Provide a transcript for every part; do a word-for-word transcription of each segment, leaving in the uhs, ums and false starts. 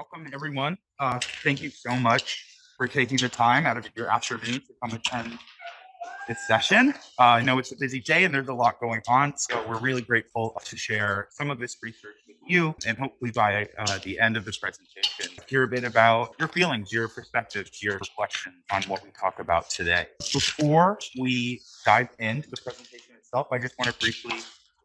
Welcome, everyone. Uh, thank you so much for taking the time out of your afternoon to come attend this session. Uh, I know it's a busy day and there's a lot going on, so we're really grateful to share some of this research with you, and hopefully by uh, the end of this presentation, hear a bit about your feelings, your perspectives, your reflection on what we talk about today. Before we dive into the presentation itself, I just want to briefly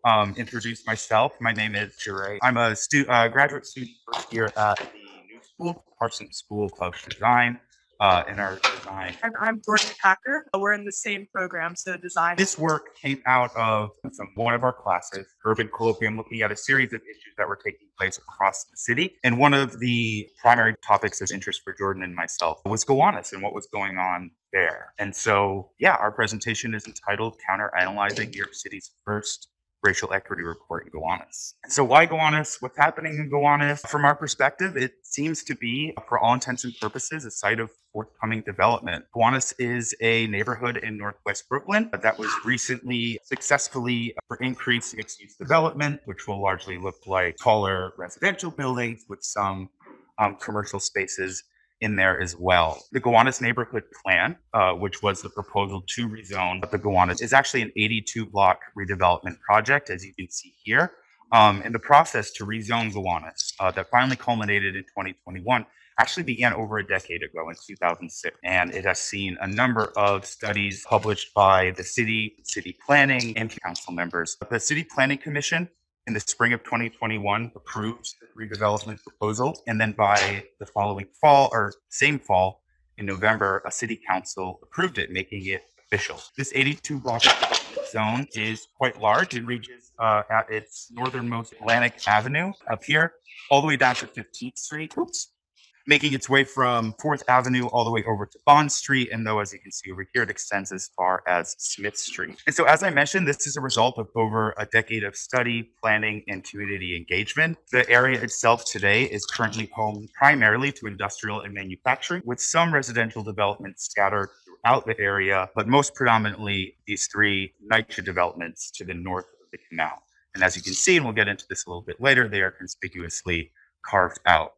um, introduce myself. My name is Jiray. I'm a stu uh, graduate student first year at the new school, Parsons School of Design. Uh, in our design. And I'm Jordan Packer. We're in the same program, so design. This work came out of some, one of our classes, Urban Colloquium, looking at a series of issues that were taking place across the city. And one of the primary topics of interest for Jordan and myself was Gowanus and what was going on there. And so, yeah, our presentation is entitled Counter-Analyzing Your City's First Racial Equity Report in Gowanus. And so why Gowanus? What's happening in Gowanus? From our perspective, it seems to be, for all intents and purposes, a site of forthcoming development. Gowanus is a neighborhood in Northwest Brooklyn that was recently successfully for increased mixed-use development, which will largely look like taller residential buildings with some um, commercial spaces in there as well. The Gowanus Neighborhood Plan, uh, which was the proposal to rezone the Gowanus, is actually an eighty-two block redevelopment project, as you can see here, um, and the process to rezone Gowanus uh, that finally culminated in twenty twenty-one actually began over a decade ago in two thousand six, and it has seen a number of studies published by the city, city planning, and council members. The City Planning Commission in the spring of twenty twenty-one approved the redevelopment proposal. And then by the following fall or same fall in November, a city council approved it, making it official. This eighty-two block zone is quite large. It reaches uh, at its northernmost Atlantic Avenue up here, all the way down to fifteenth street, oops, making its way from fourth avenue all the way over to Bond Street. And though, as you can see over here, it extends as far as Smith Street. And so, as I mentioned, this is a result of over a decade of study, planning, and community engagement. The area itself today is currently home primarily to industrial and manufacturing, with some residential development scattered throughout the area, but most predominantly these three NYCHA developments to the north of the canal. And as you can see, and we'll get into this a little bit later, they are conspicuously carved out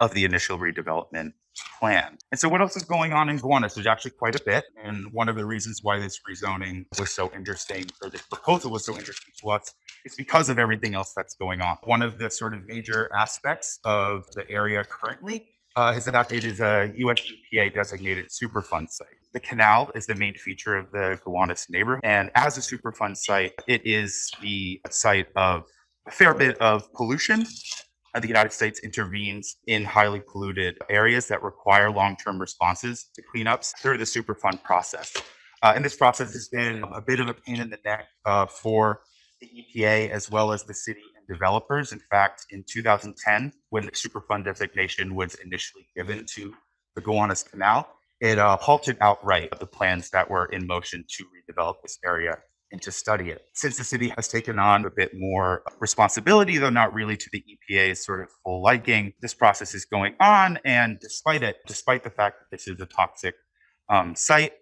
of the initial redevelopment plan. And so what else is going on in Gowanus? There's actually quite a bit. And one of the reasons why this rezoning was so interesting, or this proposal was so interesting to us, is because of everything else that's going on. One of the sort of major aspects of the area currently uh, is that it is a U S E P A designated Superfund site. The canal is the main feature of the Gowanus neighborhood. And as a Superfund site, it is the site of a fair bit of pollution. The United States intervenes in highly polluted areas that require long-term responses to cleanups through the Superfund process. Uh, and this process has been a bit of a pain in the neck uh, for the E P A as well as the city and developers. In fact, in two thousand ten, when the Superfund designation was initially given to the Gowanus Canal, it uh, halted outright the plans that were in motion to redevelop this area and to study it. Since the city has taken on a bit more responsibility, though not really to the E P A's sort of full liking, this process is going on. And despite it, despite the fact that this is a toxic um, site,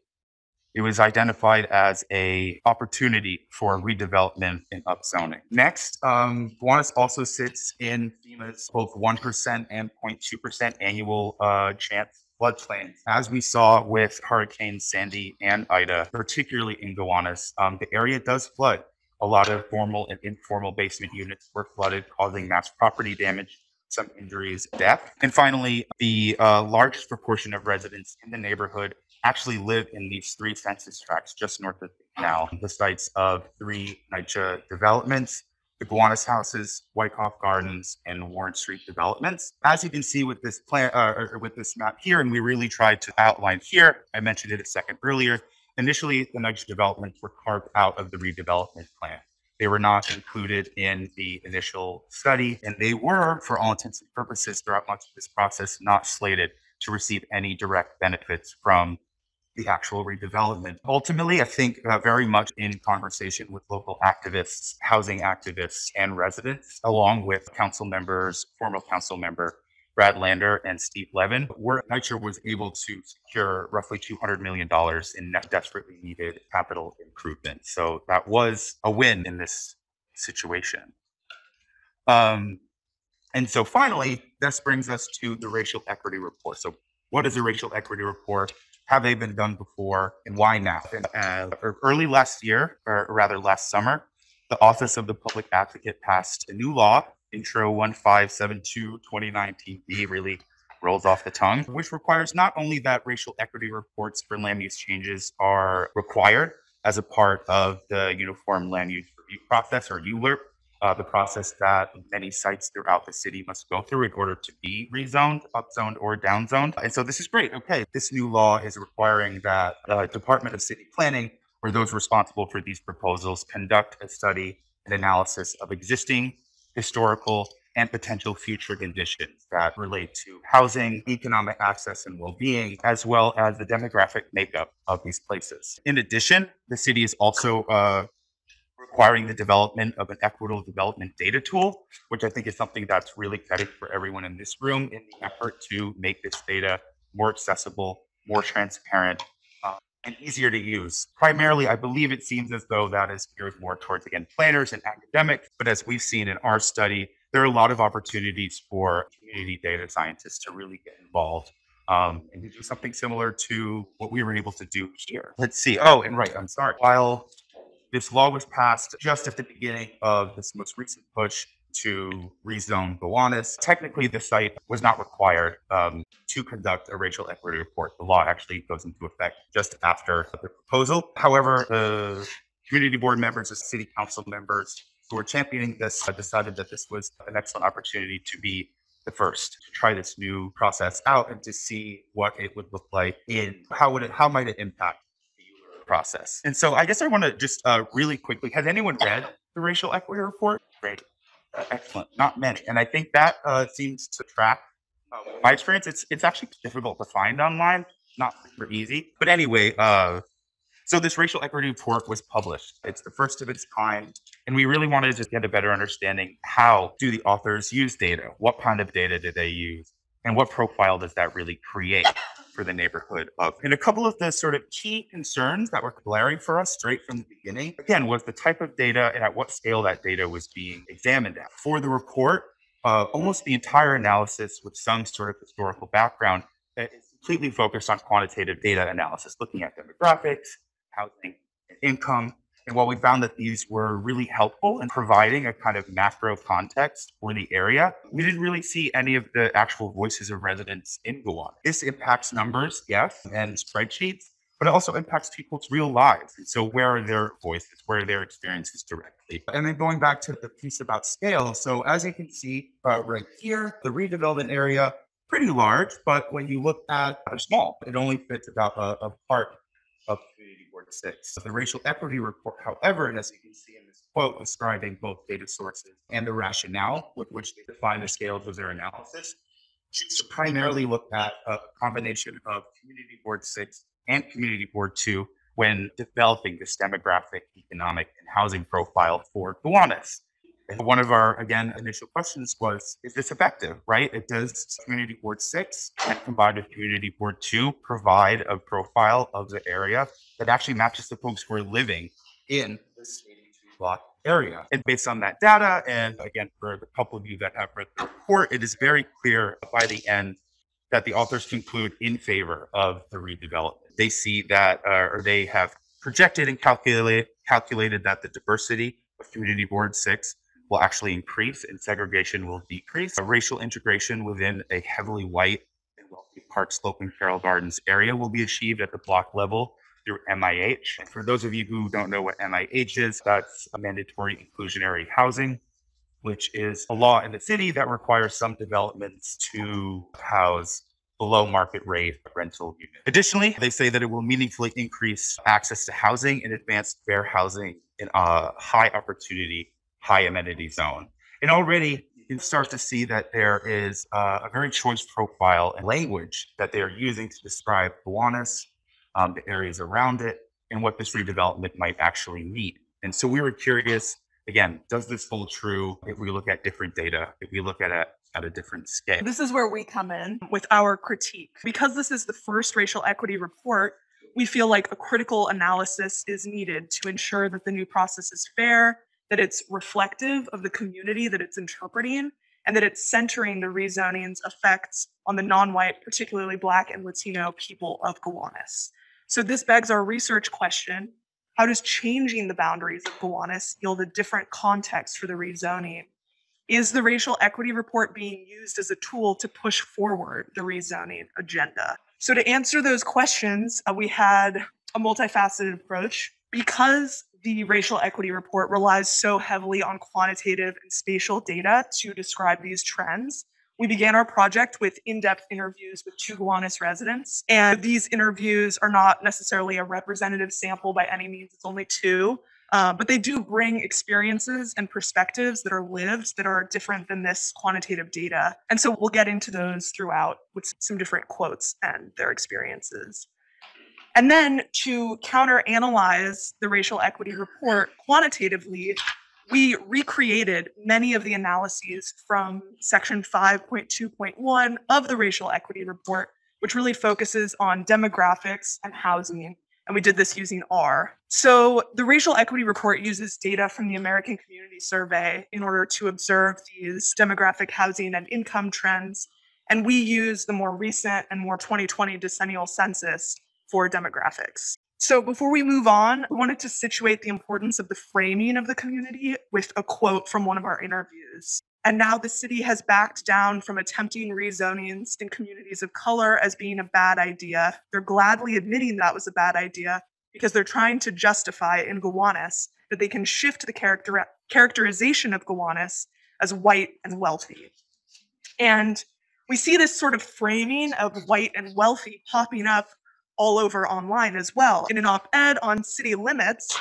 it was identified as a opportunity for redevelopment and upzoning. Next, um, Gowanus also sits in FEMA's both one percent and zero point two percent annual uh, chance floodplains. As we saw with Hurricane Sandy and Ida, particularly in Gowanus, um, the area does flood. A lot of formal and informal basement units were flooded, causing mass property damage, some injuries, death. And finally, the uh, largest proportion of residents in the neighborhood actually live in these three census tracts just north of the canal, the sites of three NYCHA developments: the Gowanus Houses, Wyckoff Gardens, and Warren Street developments. As you can see with this plan, uh, or with this map here, and we really tried to outline here, I mentioned it a second earlier, initially the NYCHA developments were carved out of the redevelopment plan. They were not included in the initial study, and they were, for all intents and purposes, throughout much of this process, not slated to receive any direct benefits from the actual redevelopment. Ultimately, I think uh, very much in conversation with local activists, housing activists, and residents, along with council members, former council member Brad Lander and Steve Levin, where NYCHA was able to secure roughly two hundred million dollars in net desperately needed capital improvement. So that was a win in this situation. Um, And so finally, this brings us to the racial equity report. So what is a racial equity report? Have they been done before, and why now? Uh, early last year, or rather last summer, the Office of the Public Advocate passed a new law, Intro fifteen seventy-two twenty-nine T B, really rolls off the tongue, which requires not only that racial equity reports for land use changes are required as a part of the Uniform Land Use Review Process, or U L E R P, uh, the process that many sites throughout the city must go through in order to be rezoned, upzoned, or downzoned. And so this is great. Okay, this new law is requiring that the Department of City Planning, or those responsible for these proposals, conduct a study and analysis of existing, historical, and potential future conditions that relate to housing, economic access and well-being, as well as the demographic makeup of these places. In addition, the city is also uh, requiring the development of an equitable development data tool, which I think is something that's really cutting for everyone in this room in the effort to make this data more accessible, more transparent, uh, and easier to use. Primarily, I believe it seems as though that is geared more towards, again, planners and academics, but as we've seen in our study, there are a lot of opportunities for community data scientists to really get involved um, and to do something similar to what we were able to do here. Let's see. Oh, and right, I'm sorry. While this law was passed just at the beginning of this most recent push to rezone Gowanus, technically the site was not required um, to conduct a racial equity report. The law actually goes into effect just after the proposal. However, the community board members, the city council members, who were championing this uh, decided that this was an excellent opportunity to be the first to try this new process out and to see what it would look like in how would it how might it impact the U L E R P process. And so I guess I want to just uh, really quickly, has anyone read the racial equity report? Great, uh, excellent, not many. And I think that uh, seems to track uh, my experience. It's it's actually difficult to find online, not super easy. But anyway. Uh, So this racial equity report was published. It's the first of its kind. And we really wanted to get a better understanding. How do the authors use data? What kind of data do they use? And what profile does that really create for the neighborhood of? And a couple of the sort of key concerns that were glaring for us straight from the beginning, again, was the type of data and at what scale that data was being examined at. For the report, uh, almost the entire analysis with some sort of historical background that is completely focused on quantitative data analysis, looking at demographics, housing and income. And while we found that these were really helpful in providing a kind of macro context for the area, we didn't really see any of the actual voices of residents in Gowanus. This impacts numbers, yes, and spreadsheets, but it also impacts people's real lives. And so where are their voices? Where are their experiences directly? And then going back to the piece about scale. So as you can see uh, right here, the redevelopment area, pretty large, but when you look at uh, small, it only fits about a, a part of community board six. So the racial equity report, however, and as you can see in this quote, describing both data sources and the rationale with which they define the scales of their analysis, choose to primarily look at a combination of community board six and community board two when developing this demographic, economic, and housing profile for Gowanus. And one of our, again, initial questions was, is this effective, right? It does community board six and combined with community board two provide a profile of the area that actually matches the folks who are living in this eighty-two block area. And based on that data, and again, for the couple of you that have read the report, it is very clear by the end that the authors conclude in favor of the redevelopment. They see that, uh, or they have projected and calculate, calculated that the diversity of community board six will actually increase and segregation will decrease. A racial integration within a heavily white and wealthy Park Slope and Carroll Gardens area will be achieved at the block level through M I H. And for those of you who don't know what M I H is, that's a mandatory inclusionary housing, which is a law in the city that requires some developments to house below market rate rental units. Additionally, they say that it will meaningfully increase access to housing and advance fair housing in a high opportunity, high amenity zone. And already you can start to see that there is uh, a very choice profile and language that they are using to describe Gowanus, um, the areas around it, and what this redevelopment might actually need. And so we were curious, again, does this hold true if we look at different data, if we look at a, at a different scale? This is where we come in with our critique. Because this is the first racial equity report, we feel like a critical analysis is needed to ensure that the new process is fair, that it's reflective of the community that it's interpreting, and that it's centering the rezoning's effects on the non-white, particularly Black and Latino people of Gowanus. So this begs our research question: how does changing the boundaries of Gowanus yield a different context for the rezoning? Is the racial equity report being used as a tool to push forward the rezoning agenda? So to answer those questions, uh, we had a multifaceted approach. Because the racial equity report relies so heavily on quantitative and spatial data to describe these trends, we began our project with in-depth interviews with two Gowanus residents. And these interviews are not necessarily a representative sample by any means, it's only two, uh, but they do bring experiences and perspectives that are lived that are different than this quantitative data. And so we'll get into those throughout with some different quotes and their experiences. And then to counter-analyze the racial equity report quantitatively, we recreated many of the analyses from section five point two point one of the racial equity report, which really focuses on demographics and housing. And we did this using R. So the racial equity report uses data from the American Community Survey in order to observe these demographic, housing, and income trends. And we use the more recent and more twenty twenty decennial census for demographics. So before we move on, I wanted to situate the importance of the framing of the community with a quote from one of our interviews. "And now the city has backed down from attempting rezonings in communities of color as being a bad idea. They're gladly admitting that was a bad idea because they're trying to justify in Gowanus that they can shift the character characterization of Gowanus as white and wealthy." And we see this sort of framing of white and wealthy popping up all over online as well. In an op-ed on City Limits,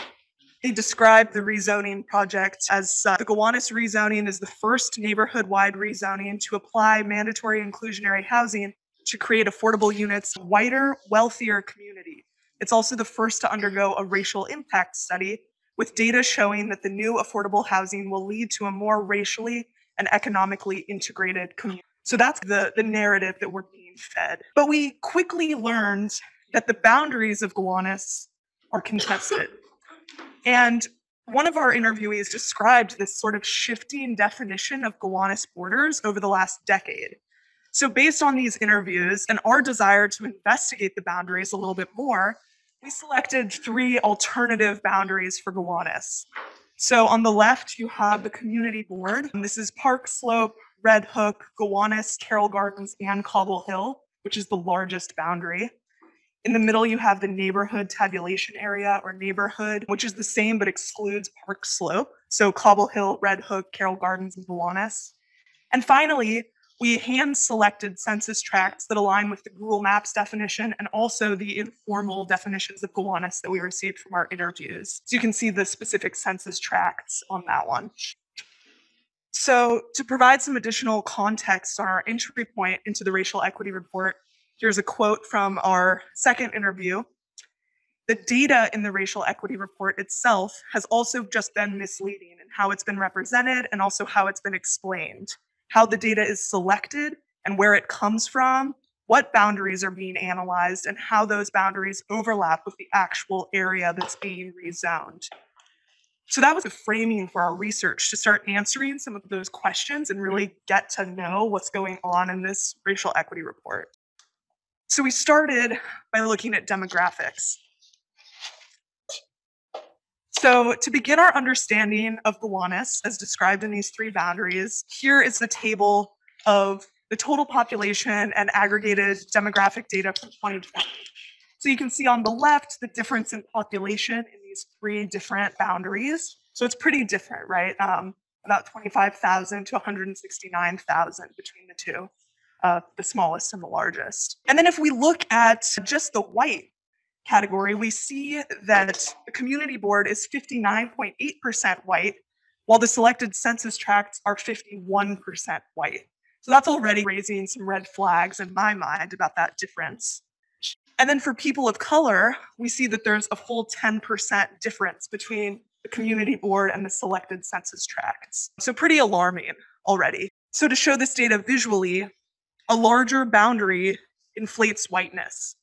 they described the rezoning project as uh, the Gowanus rezoning is the first neighborhood-wide rezoning to apply mandatory inclusionary housing to create affordable units in a whiter, wealthier community. It's also the first to undergo a racial impact study, with data showing that the new affordable housing will lead to a more racially and economically integrated community. So that's the, the narrative that we're being fed. But we quickly learned that the boundaries of Gowanus are contested. And one of our interviewees described this sort of shifting definition of Gowanus borders over the last decade. So based on these interviews and our desire to investigate the boundaries a little bit more, we selected three alternative boundaries for Gowanus. So on the left, you have the community board. And this is Park Slope, Red Hook, Gowanus, Carroll Gardens, and Cobble Hill, which is the largest boundary. In the middle, you have the neighborhood tabulation area or neighborhood, which is the same but excludes Park Slope. So Cobble Hill, Red Hook, Carroll Gardens, and Gowanus. And finally, we hand-selected census tracts that align with the Google Maps definition and also the informal definitions of Gowanus that we received from our interviews. So you can see the specific census tracts on that one. So to provide some additional context on our entry point into the racial equity report, here's a quote from our second interview. "The data in the racial equity report itself has also just been misleading in how it's been represented and also how it's been explained, how the data is selected and where it comes from, what boundaries are being analyzed, and how those boundaries overlap with the actual area that's being rezoned." So that was the framing for our research, to start answering some of those questions and really get to know what's going on in this racial equity report. So we started by looking at demographics. So to begin our understanding of Gowanus, as described in these three boundaries, here is the table of the total population and aggregated demographic data from twenty twenty. So you can see on the left the difference in population in these three different boundaries. So it's pretty different, right? Um, about twenty-five thousand to one hundred sixty-nine thousand between the two. Uh, the smallest and the largest. And then if we look at just the white category, we see that the community board is fifty-nine point eight percent white, while the selected census tracts are fifty-one percent white. So that's already raising some red flags in my mind about that difference. And then for people of color, we see that there's a whole ten percent difference between the community board and the selected census tracts. So pretty alarming already. So to show this data visually, a larger boundary inflates whiteness.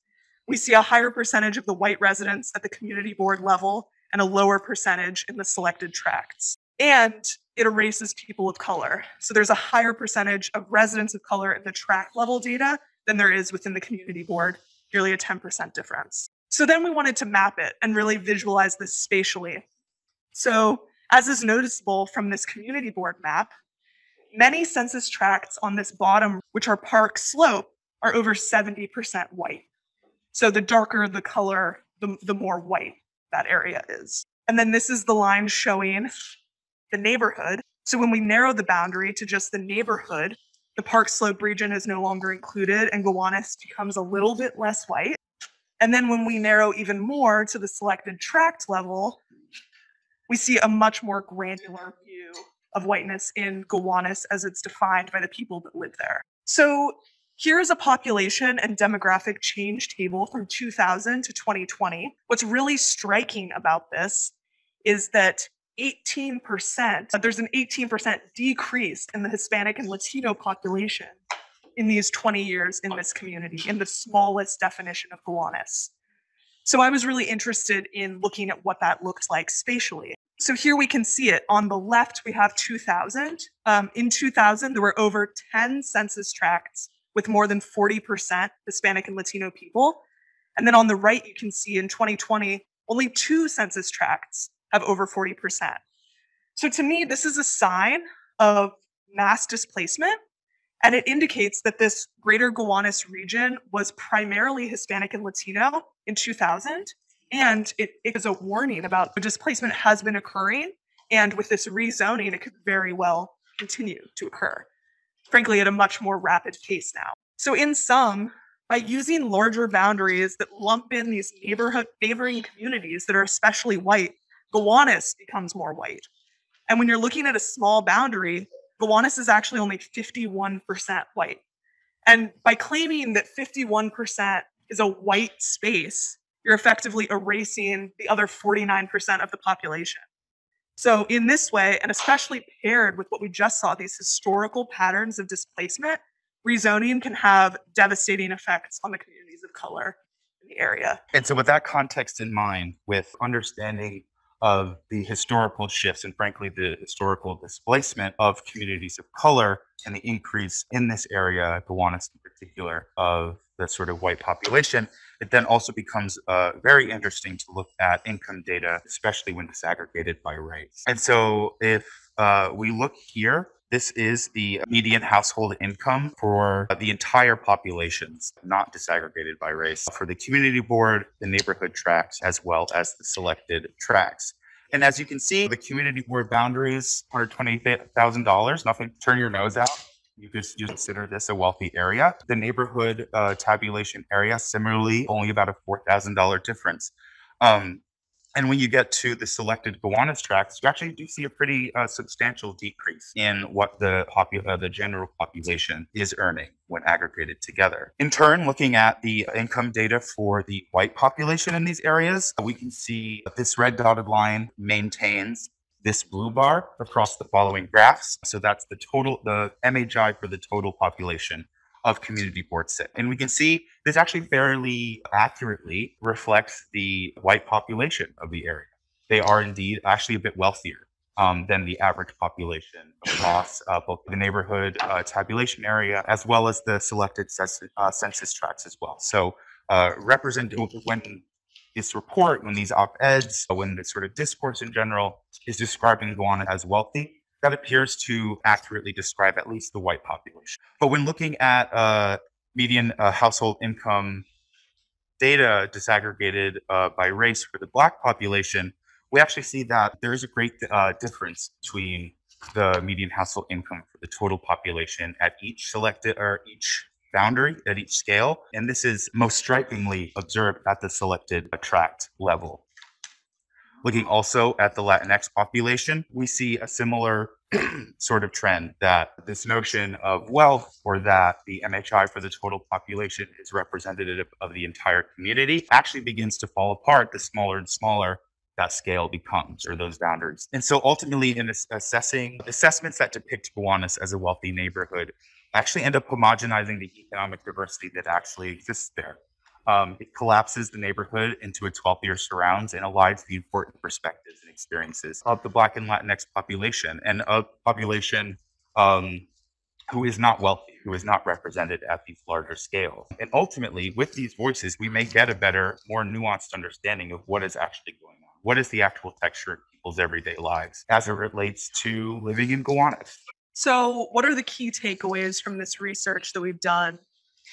We see a higher percentage of the white residents at the community board level and a lower percentage in the selected tracts. and it erases people of color. So there's a higher percentage of residents of color in the tract level data than there is within the community board, nearly a ten percent difference. So then we wanted to map it and really visualize this spatially. So as is noticeable from this community board map, many census tracts on this bottom, which are Park Slope, are over seventy percent white. So the darker the color, the, the more white that area is. And then this is the line showing the neighborhood. So when we narrow the boundary to just the neighborhood, the Park Slope region is no longer included and Gowanus becomes a little bit less white. And then when we narrow even more to the selected tract level, we see a much more granular view of whiteness in Gowanus as it's defined by the people that live there. So here's a population and demographic change table from two thousand to twenty twenty. What's really striking about this is that eighteen percent, there's an eighteen percent decrease in the Hispanic and Latino population in these twenty years in this community, in the smallest definition of Gowanus. So I was really interested in looking at what that looked like spatially. So here we can see it. On the left, we have two thousand. Um, in two thousand, there were over ten census tracts with more than forty percent Hispanic and Latino people. And then on the right, you can see in twenty twenty, only two census tracts have over forty percent. So to me, this is a sign of mass displacement, and it indicates that this greater Gowanus region was primarily Hispanic and Latino in two thousand, and it, it is a warning about the displacement has been occurring, and with this rezoning, it could very well continue to occur, frankly, at a much more rapid pace now. So in sum, by using larger boundaries that lump in these neighborhood neighboring communities that are especially white, Gowanus becomes more white. And when you're looking at a small boundary, Gowanus is actually only fifty-one percent white. And by claiming that fifty-one percent is a white space, you're effectively erasing the other forty-nine percent of the population. So in this way, and especially paired with what we just saw, these historical patterns of displacement, rezoning can have devastating effects on the communities of color in the area. And so with that context in mind, with understanding of the historical shifts and frankly the historical displacement of communities of color and the increase in this area, Gowanus in particular, of the sort of white population, it then also becomes uh, very interesting to look at income data, especially when disaggregated by race. And so if uh, we look here, this is the median household income for the entire populations, not disaggregated by race, for the community board, the neighborhood tracts, as well as the selected tracts. And as you can see, the community board boundaries, one hundred twenty thousand dollars, nothing to turn your nose out. You could consider this a wealthy area. The neighborhood uh, tabulation area, similarly, only about a four thousand dollar difference. Um, And when you get to the selected Gowanus tracts, you actually do see a pretty uh, substantial decrease in what the, uh, the general population is earning when aggregated together. In turn, looking at the income data for the white population in these areas, we can see this red dotted line maintains this blue bar across the following graphs. So that's the total, the M H I for the total population of community board six. And we can see this actually fairly accurately reflects the white population of the area. They are indeed actually a bit wealthier um, than the average population across uh, both the neighborhood uh, tabulation area as well as the selected census, uh, census tracts as well. So uh, represented when this report, when these op-eds, when this sort of discourse in general is describing Gowanus as wealthy, that appears to accurately describe at least the white population. But when looking at uh, median uh, household income data disaggregated uh, by race for the Black population, we actually see that there is a great uh, difference between the median household income for the total population at each selected or each boundary at each scale. And this is most strikingly observed at the selected tract level. Looking also at the Latinx population, we see a similar sort of trend that this notion of wealth or that the M H I for the total population is representative of the entire community actually begins to fall apart the smaller and smaller that scale becomes or those boundaries. And so ultimately in assessing assessments that depict Gowanus as a wealthy neighborhood actually end up homogenizing the economic diversity that actually exists there. Um, it collapses the neighborhood into a twelfth year surrounds and aligns the important perspectives and experiences of the Black and Latinx population, and a population um, who is not wealthy, who is not represented at these larger scales. And ultimately, with these voices, we may get a better, more nuanced understanding of what is actually going on. What is the actual texture of people's everyday lives as it relates to living in Gowanus? So what are the key takeaways from this research that we've done?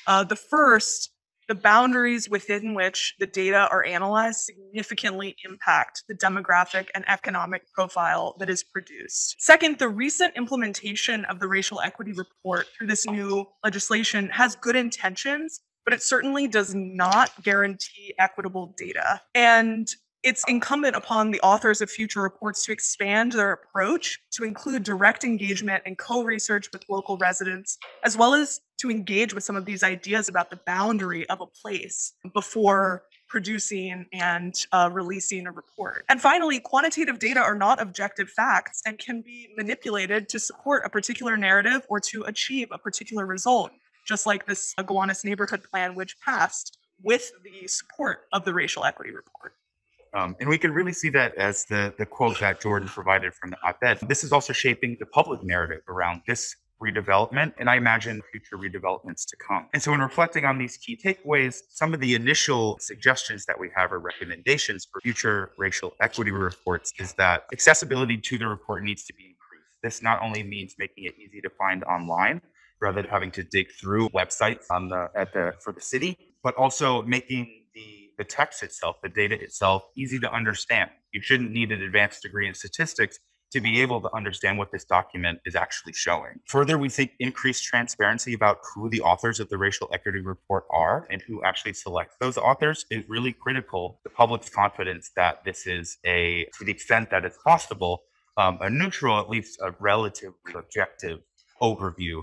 Uh, the first, the boundaries within which the data are analyzed significantly impact the demographic and economic profile that is produced. Second, the recent implementation of the racial equity report through this new legislation has good intentions, but it certainly does not guarantee equitable data. And it's incumbent upon the authors of future reports to expand their approach to include direct engagement and co-research with local residents, as well as to engage with some of these ideas about the boundary of a place before producing and uh, releasing a report. And finally, quantitative data are not objective facts and can be manipulated to support a particular narrative or to achieve a particular result, just like this uh, Gowanus Neighborhood Plan, which passed with the support of the racial equity report. Um, and we can really see that as the, the quote that Jordan provided from the op-ed. This is also shaping the public narrative around this redevelopment, and I imagine future redevelopments to come. And so in reflecting on these key takeaways, some of the initial suggestions that we have or recommendations for future racial equity reports is that accessibility to the report needs to be improved. This not only means making it easy to find online, rather than having to dig through websites on the, at the, for the city, but also making The, the text itself, the data itself, easy to understand. You shouldn't need an advanced degree in statistics to be able to understand what this document is actually showing. Further, we think increased transparency about who the authors of the racial equity report are and who actually selects those authors is really critical to the public's confidence that this is a, to the extent that it's possible, um, a neutral, at least a relatively objective overview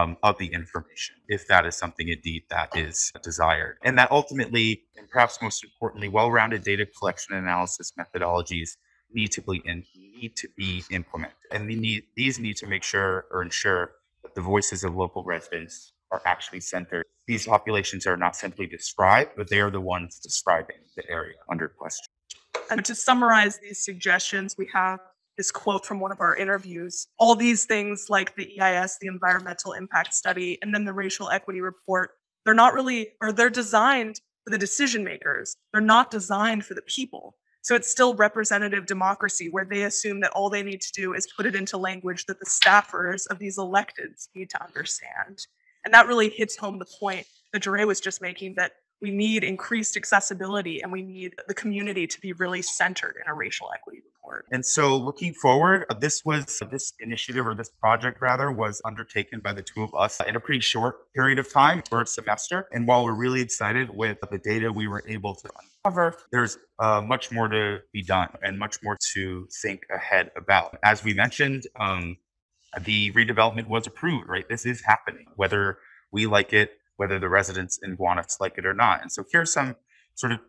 Um, of the information, if that is something indeed that is desired. And that ultimately, and perhaps most importantly, well-rounded data collection and analysis methodologies need to be, in, need to be implemented. And they need, these need to make sure or ensure that the voices of local residents are actually centered. These populations are not simply described, but they are the ones describing the area under question. And to summarize these suggestions, we have this quote from one of our interviews. All these things like the E I S, the environmental impact study, and then the racial equity report, they're not really, or they're designed for the decision makers. They're not designed for the people. So it's still representative democracy where they assume that all they need to do is put it into language that the staffers of these electeds need to understand. And that really hits home the point that Jiray was just making, that we need increased accessibility and we need the community to be really centered in a racial equity report. And so looking forward, this was, this initiative or this project rather was undertaken by the two of us in a pretty short period of time for a semester. And while we're really excited with the data we were able to uncover, there's uh, much more to be done and much more to think ahead about. As we mentioned, um, the redevelopment was approved, right? This is happening, whether we like it, whether the residents in Gowanus like it or not. And so here's some sort of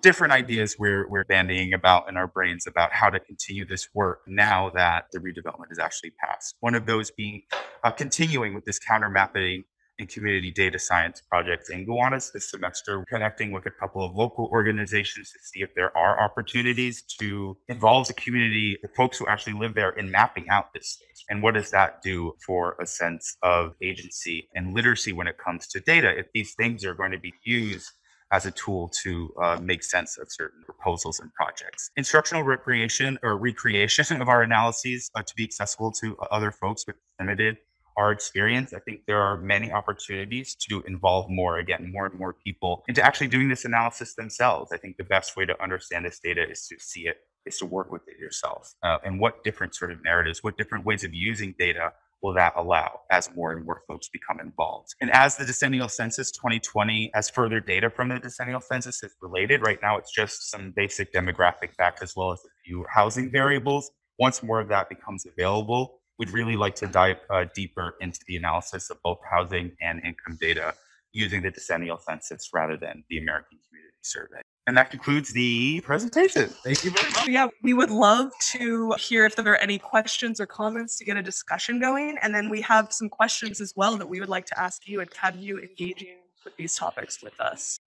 different ideas we're, we're bandying about in our brains about how to continue this work now that the redevelopment is actually passed. One of those being uh, continuing with this counter mapping and community data science project in Gowanus this semester, connecting with a couple of local organizations to see if there are opportunities to involve the community, the folks who actually live there, in mapping out this space. And what does that do for a sense of agency and literacy when it comes to data, if these things are going to be used as a tool to uh, make sense of certain proposals and projects. Instructional recreation or recreation of our analyses uh, to be accessible to other folks with limited our experience. I think there are many opportunities to involve more, again, more and more people into actually doing this analysis themselves. I think the best way to understand this data is to see it, is to work with it yourself. Uh, and what different sort of narratives, what different ways of using data will that allow as more and more folks become involved? And as the decennial census twenty twenty, as further data from the decennial census is related, right now it's just some basic demographic facts as well as a few housing variables. Once more of that becomes available, we'd really like to dive uh, deeper into the analysis of both housing and income data using the decennial census rather than the American Community Survey. And that concludes the presentation. Thank you very much. Yeah, we would love to hear if there are any questions or comments to get a discussion going. And then we have some questions as well that we would like to ask you and have you engaging with these topics with us.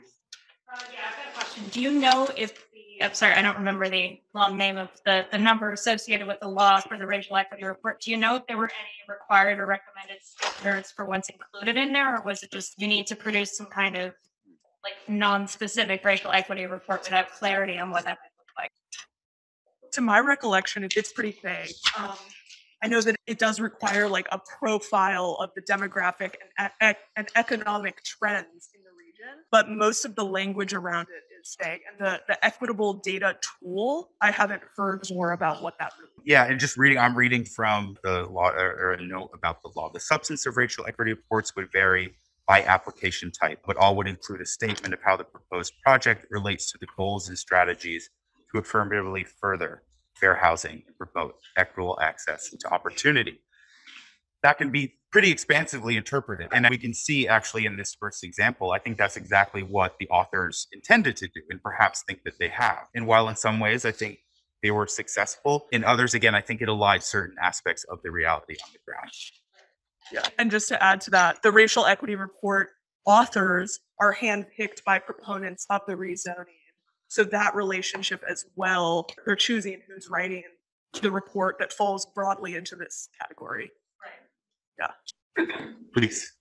please. Uh, yeah, I've got a question. Do you know if the, I'm sorry, I don't remember the long name of the, the number associated with the law for the racial equity report. Do you know if there were any required or recommended standards for once included in there, or was it just you need to produce some kind of like non-specific racial equity report without clarity on what that might look like? To my recollection, it's pretty vague. Um, I know that it does require like a profile of the demographic and, ec and economic trends in the region, but most of the language around it is vague. And the, the equitable data tool, I haven't heard more about what that means. Yeah, and just reading, I'm reading from the law, or, or a note about the law. The substance of racial equity reports would vary by application type, but all would include a statement of how the proposed project relates to the goals and strategies to affirmatively further fair housing and promote equitable access to opportunity. That can be pretty expansively interpreted. And we can see actually in this first example, I think that's exactly what the authors intended to do and perhaps think that they have. And while in some ways, I think they were successful, in others, again, I think it allied certain aspects of the reality on the ground. Yeah. And just to add to that, the racial equity report authors are handpicked by proponents of the rezoning. So that relationship as well, they're choosing who's writing the report that falls broadly into this category. Right. Yeah. Please.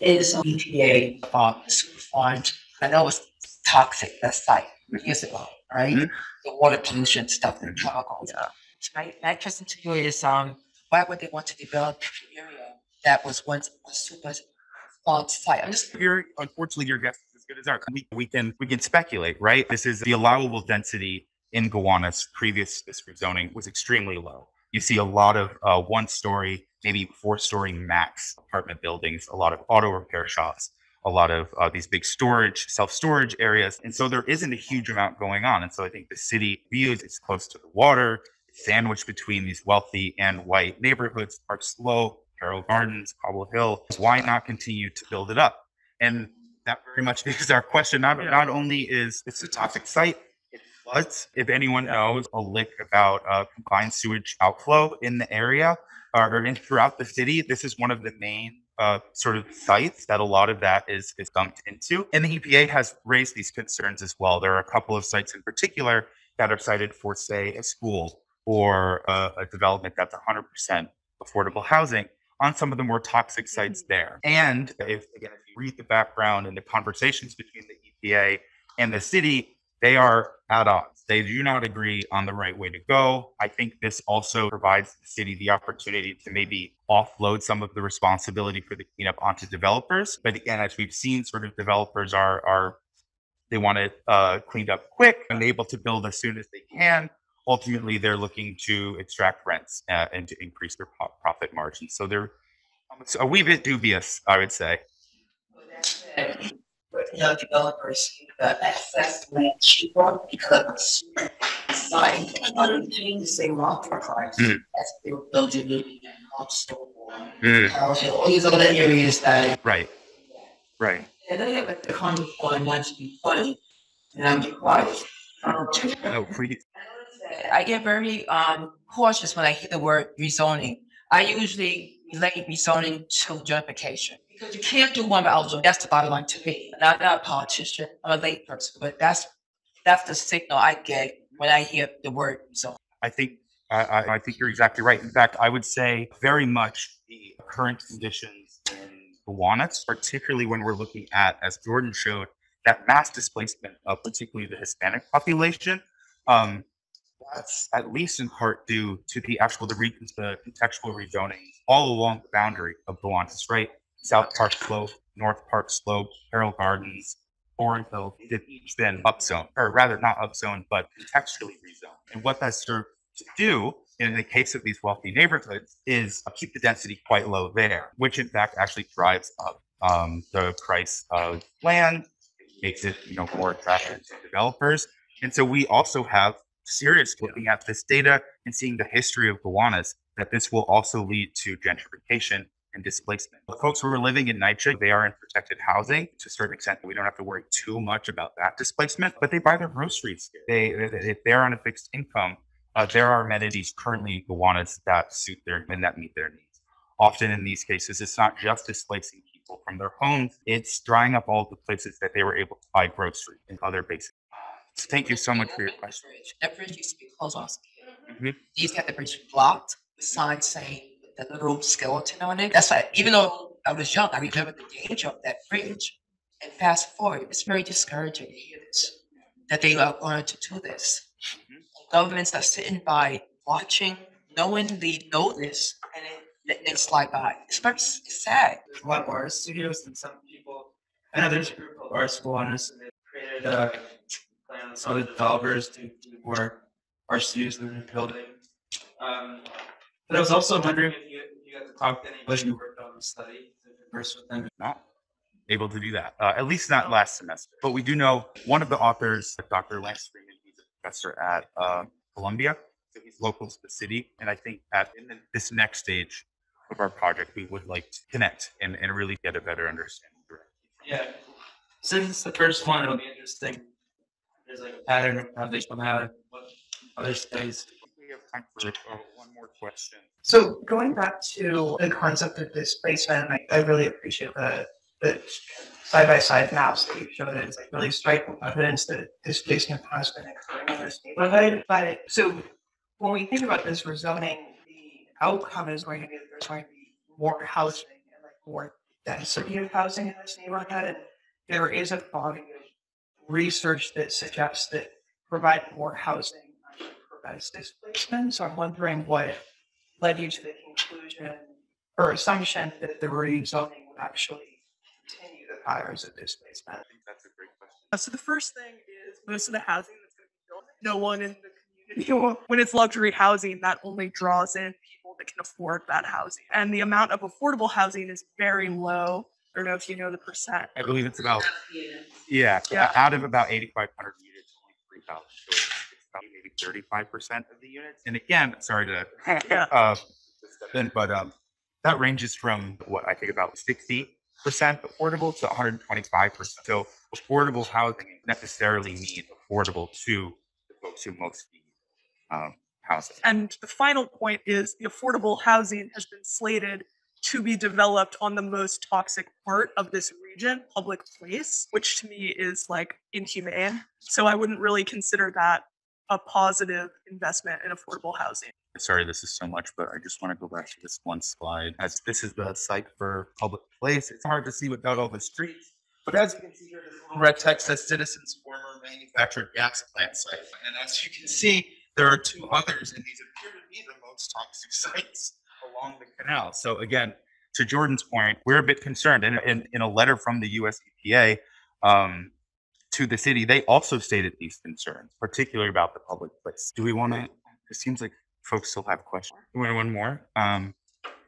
Is E P A about the Superfund? I know it's toxic, that site, years ago, right? Mm-hmm. The water pollution stuff, the chemicals. Yeah. So my, my question to you is, um, why would they want to develop an area that was once a Superfund site? I'm just you're, unfortunately, your guess. Good as our we, we can we can speculate, right? This is the allowable density in Gowanus previous to this rezoning was extremely low. You see a lot of uh, one-story, maybe four-story max apartment buildings, a lot of auto repair shops, a lot of uh, these big storage, self-storage areas, and so there isn't a huge amount going on. And so I think the city views it's close to the water, sandwiched between these wealthy and white neighborhoods, Park Slope, Carroll Gardens, Cobble Hill. Why not continue to build it up? And that very much is our question. Not, yeah. not only is it's a toxic site, it floods. If anyone yeah. knows a lick about uh, combined sewage outflow in the area uh, or in, throughout the city, this is one of the main uh, sort of sites that a lot of that is, is dumped into. And the E P A has raised these concerns as well. There are a couple of sites in particular that are cited for, say, a school or a, a development that's one hundred percent affordable housing on some of the more toxic sites there. And if, again, if you read the background and the conversations between the E P A and the city, they are at odds. They do not agree on the right way to go. I think this also provides the city the opportunity to maybe offload some of the responsibility for the cleanup onto developers. But again, as we've seen, sort of developers are, are they want it uh, cleaned up quick and able to build as soon as they can. Ultimately, they're looking to extract rents uh, and to increase their profit margins. So they're a wee bit dubious, I would say. Well, that's it. But you know, developers got access to land cheaper because it's like other things they want for cars. Mm. That's what they were building in Hopstone or mm. all these other areas that. Right. Right. And then they have a condo for not to be funny, and I'm like, why? No, please. I get very um, cautious when I hear the word rezoning. I usually relate rezoning to gentrification because you can't do one without zoning. That's the bottom line to me. I'm not a politician. I'm a layperson, but that's that's the signal I get when I hear the word rezoning. I think I, I, I think you're exactly right. In fact, I would say very much the current conditions in Gowanus, particularly when we're looking at, as Jordan showed, that mass displacement of particularly the Hispanic population. Um, That's at least in part due to the actual, the, re the contextual rezoning all along the boundary of Gowanus, right? South Park Slope, North Park Slope, Carroll Gardens, Orangeville, they've each been upzoned, or rather not upzoned, but contextually rezoned. And what that served to do in the case of these wealthy neighborhoods is keep the density quite low there, which in fact actually drives up um, the price of land, makes it you know more attractive to developers. And so we also have serious looking at this data and seeing the history of Gowanus, that this will also lead to gentrification and displacement. The folks who are living in NYCHA, they are in protected housing to a certain extent. We don't have to worry too much about that displacement, but they buy their groceries. They, if they're on a fixed income, uh, there are amenities currently in Gowanus that suit their and that meet their needs. Often in these cases, it's not just displacing people from their homes. It's drying up all the places that they were able to buy groceries and other basic. So thank you so much for your question. That bridge used to be closed off. Mm-hmm. He's got the bridge blocked with signs saying the little skeleton on it. That's like, even though I was young, I remember the danger of that bridge. And fast forward, it's very discouraging to hear this, that they are going to do this. Mm-hmm. Governments are sitting by watching, knowing the notice, and then they slide by. It's very it's sad. There's a lot more studios than some people. I know there's a group of artists, Gowanus, and they created a plan with some of the developers to do more art studios in the building. Um, but I was also wondering if you, if you got to talk to anybody who worked on the study to converse with them. Not able to do that, uh, at least not last semester. But we do know one of the authors, Doctor Lance Freeman, he's a professor at uh, Columbia. So he's local to the city. And I think at in the, this next stage of our project, we would like to connect and, and really get a better understanding. Yeah. Since the first one, it'll be interesting. There's like a pattern of how they come out and what other studies. We have time for oh, one more question. So going back to the concept of displacement, I, I really appreciate the the side-by-side maps that you showed. It's like really striking evidence that displacement has been occurring in this neighborhood. But so when we think about this rezoning, the outcome is going to be that there's going to be more housing and like more density of housing in this neighborhood. And there is a body of research that suggests that providing more housing prevents displacement. So I'm wondering what led you to the conclusion or assumption that the rezoning would actually continue the patterns of displacement. I think that's a great question. Uh, so the first thing is most of the housing that's going to be built, no one in the when it's luxury housing, that only draws in people that can afford that housing. And the amount of affordable housing is very low. I don't know if you know the percent. I believe it's about, yeah, yeah. out of about eighty-five hundred units, only three thousand. So it's about maybe thirty-five percent of the units. And again, sorry to yeah. uh, step in, but um, that ranges from what I think about sixty percent affordable to one hundred twenty-five percent. So affordable housing necessarily means affordable to the folks who most need. Um, houses. And the final point is the affordable housing has been slated to be developed on the most toxic part of this region, Public Place, which to me is like inhumane. So I wouldn't really consider that a positive investment in affordable housing. Sorry, this is so much, but I just want to go back to this one slide. As this is the site for Public Place, it's hard to see without all the streets. But as you can see here, this little red text says Citizens' former manufactured gas plant site. And as you can see, there are two others, and these appear to be the most toxic sites along the canal. So again, to Jordan's point, we're a bit concerned. And in, in, in a letter from the U S E P A um, to the city, they also stated these concerns, particularly about the Public Place. Do we want to, it seems like folks still have questions. You want one more? Um,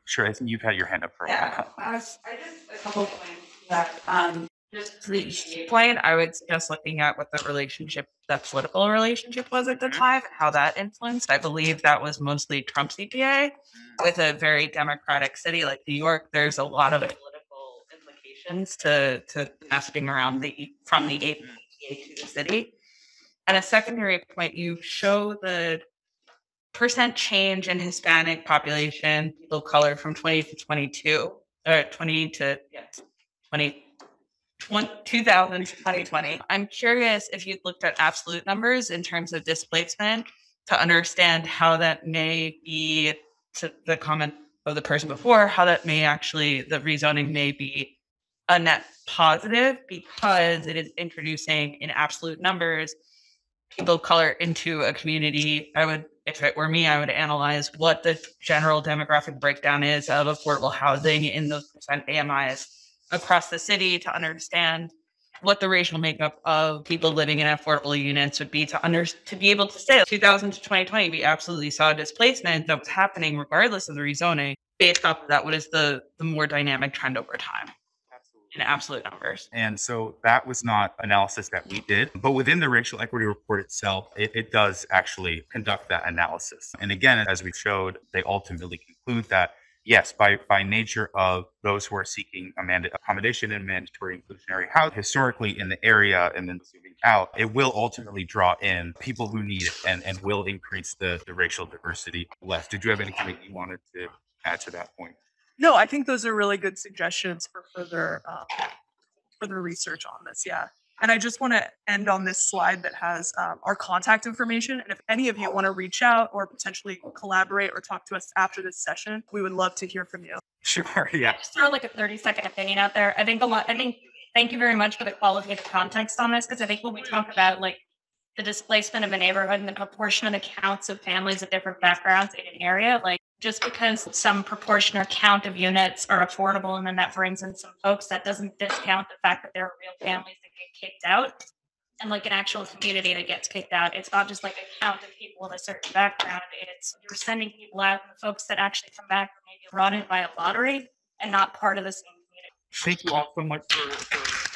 sure, I think you've had your hand up for a yeah, while. I, was, I just a couple of points left. Um, Just to each point, I would suggest looking at what the relationship, the political relationship was at the time, and how that influenced. I believe that was mostly Trump's E P A. With a very democratic city like New York, there's a lot of political implications to to passing around the from the E P A to the city. And a secondary point, you show the percent change in Hispanic population, people of color, from twenty to twenty-two, or twenty to yes, twenty. two thousand to twenty twenty. I'm curious if you'd looked at absolute numbers in terms of displacement to understand how that may be, to the comment of the person before, how that may actually, the rezoning may be a net positive because it is introducing in absolute numbers people of color into a community. I would, if it were me, I would analyze what the general demographic breakdown is of affordable housing in those percent A M Is across the city to understand what the racial makeup of people living in affordable units would be to under to be able to say two thousand to twenty twenty, we absolutely saw displacement that was happening regardless of the rezoning. Based off of that, what is the, the more dynamic trend over time? Absolutely. In absolute numbers. And so that was not analysis that we did, but within the racial equity report itself, it, it does actually conduct that analysis. And again, as we showed, they ultimately conclude that yes, by, by nature of those who are seeking a mandate accommodation and mandatory inclusionary housing historically in the area and then zooming out, it will ultimately draw in people who need it and, and will increase the, the racial diversity less. Did you have anything that you wanted to add to that point? No, I think those are really good suggestions for further um, further research on this. Yeah. And I just want to end on this slide that has um, our contact information. And if any of you want to reach out or potentially collaborate or talk to us after this session, we would love to hear from you. Sure. Yeah. Just throw like a thirty second opinion out there. I think a lot, I think, thank you very much for the qualitative context on this, because I think when we talk about like the displacement of a neighborhood and the proportion of the counts of families of different backgrounds in an area, like just because some proportion or count of units are affordable and then that brings in some folks, that doesn't discount the fact that there are real families that get kicked out and like an actual community that gets kicked out. It's not just like a count of people with a certain background. It's you're sending people out and the folks that actually come back are maybe brought in by a lottery and not part of the same community. Thank you all so much for, for